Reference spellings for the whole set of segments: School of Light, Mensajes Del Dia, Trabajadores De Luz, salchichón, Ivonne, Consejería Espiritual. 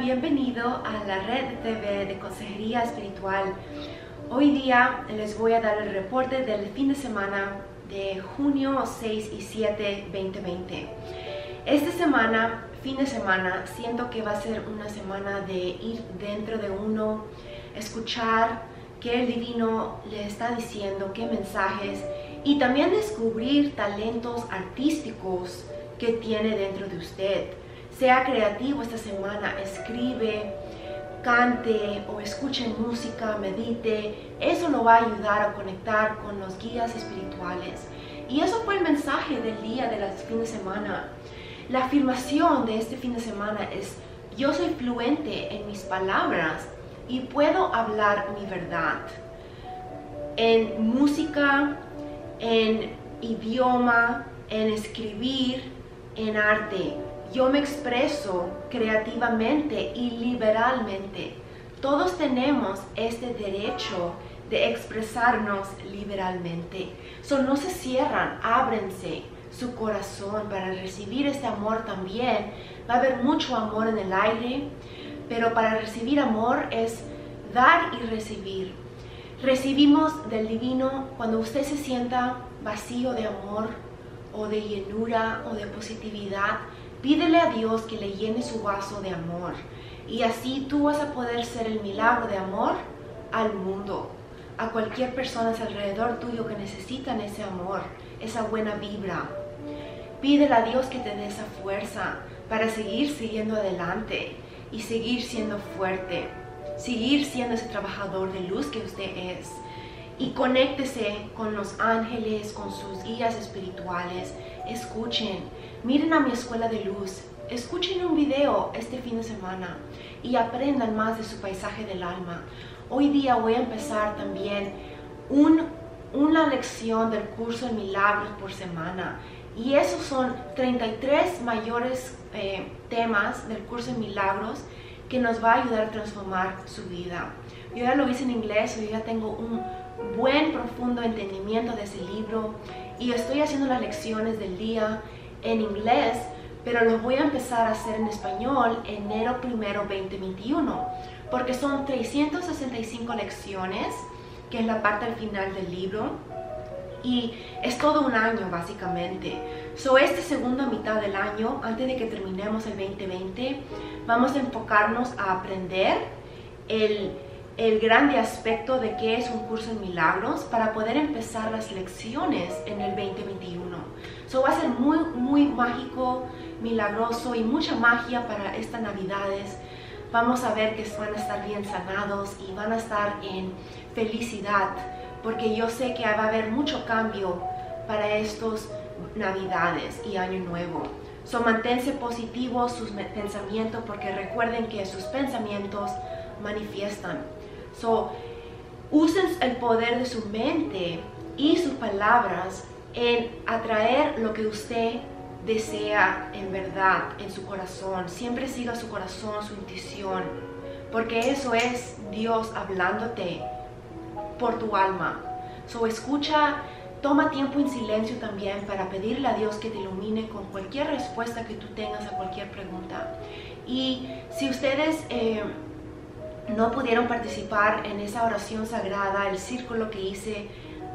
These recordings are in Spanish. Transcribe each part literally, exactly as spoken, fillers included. Bienvenido a la red T V de Consejería Espiritual. Hoy día les voy a dar el reporte del fin de semana de junio seis y siete, dos mil veinte. Esta semana, fin de semana, siento que va a ser una semana de ir dentro de uno, escuchar qué el divino le está diciendo, qué mensajes, y también descubrir talentos artísticos que tiene dentro de usted. Sea creativo esta semana, escribe, cante o escuche música, medite. Eso nos va a ayudar a conectar con los guías espirituales. Y eso fue el mensaje del día de las fin de semana. La afirmación de este fin de semana es: yo soy fluente en mis palabras y puedo hablar mi verdad. En música, en idioma, en escribir, en arte. Yo me expreso creativamente y liberalmente. Todos tenemos este derecho de expresarnos liberalmente. So, no se cierran, ábrense su corazón para recibir este amor también. Va a haber mucho amor en el aire, pero para recibir amor es dar y recibir. Recibimos del divino cuando usted se sienta vacío de amor o de llenura o de positividad. Pídele a Dios que le llene su vaso de amor, y así tú vas a poder ser el milagro de amor al mundo, a cualquier persona alrededor tuyo que necesitan ese amor, esa buena vibra. Pídele a Dios que te dé esa fuerza para seguir siguiendo adelante y seguir siendo fuerte, seguir siendo ese trabajador de luz que usted es. Y conéctese con los ángeles, con sus guías espirituales. Escuchen, miren a mi escuela de luz, escuchen un video este fin de semana y aprendan más de su paisaje del alma. Hoy día voy a empezar también un, una lección del curso de milagros por semana. Y esos son treinta y tres mayores eh, temas del curso de milagros que nos va a ayudar a transformar su vida. Yo ya lo hice en inglés, yo ya tengo un buen profundo entendimiento de ese libro y estoy haciendo las lecciones del día en inglés, pero los voy a empezar a hacer en español enero primero dos mil veintiuno, porque son trescientas sesenta y cinco lecciones, que es la parte al final del libro, y es todo un año básicamente. So, esta segunda mitad del año, antes de que terminemos el veinte veinte, vamos a enfocarnos a aprender el el grande aspecto de qué es un curso en milagros para poder empezar las lecciones en el veinte veintiuno. So, va a ser muy, muy mágico, milagroso y mucha magia para estas Navidades. Vamos a ver que van a estar bien sanados y van a estar en felicidad, porque yo sé que va a haber mucho cambio para estos Navidades y Año Nuevo. So, manténse positivos sus pensamientos, porque recuerden que sus pensamientos manifiestan. So, usen el poder de su mente y sus palabras en atraer lo que usted desea en verdad, en su corazón. Siempre siga su corazón, su intuición, porque eso es Dios hablándote por tu alma. So, escucha, toma tiempo en silencio también para pedirle a Dios que te ilumine con cualquier respuesta que tú tengas a cualquier pregunta. Y si ustedes eh, no pudieron participar en esa oración sagrada, el círculo que hice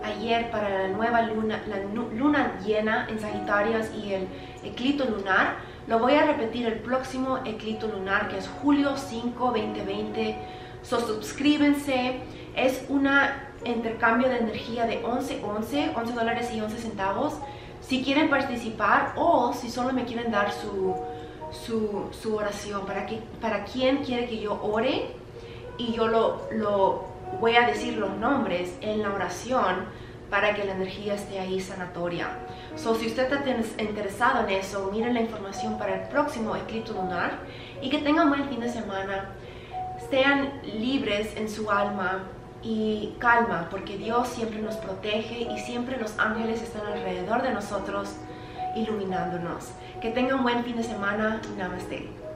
ayer para la nueva luna, la luna llena en Sagitarios y el eclipse lunar, lo voy a repetir el próximo eclipse lunar, que es julio cinco, dos mil veinte. So, suscríbense. Es un intercambio de energía de once dólares y once centavos. Si quieren participar o si solo me quieren dar su, su, su oración, para, que, para quien quiere que yo ore. Y yo lo, lo voy a decir los nombres en la oración para que la energía esté ahí sanatoria. So, si usted está interesado en eso, miren la información para el próximo eclipse lunar. Y que tengan buen fin de semana. Sean libres en su alma y calma, porque Dios siempre nos protege y siempre los ángeles están alrededor de nosotros iluminándonos. Que tengan un buen fin de semana. Namaste.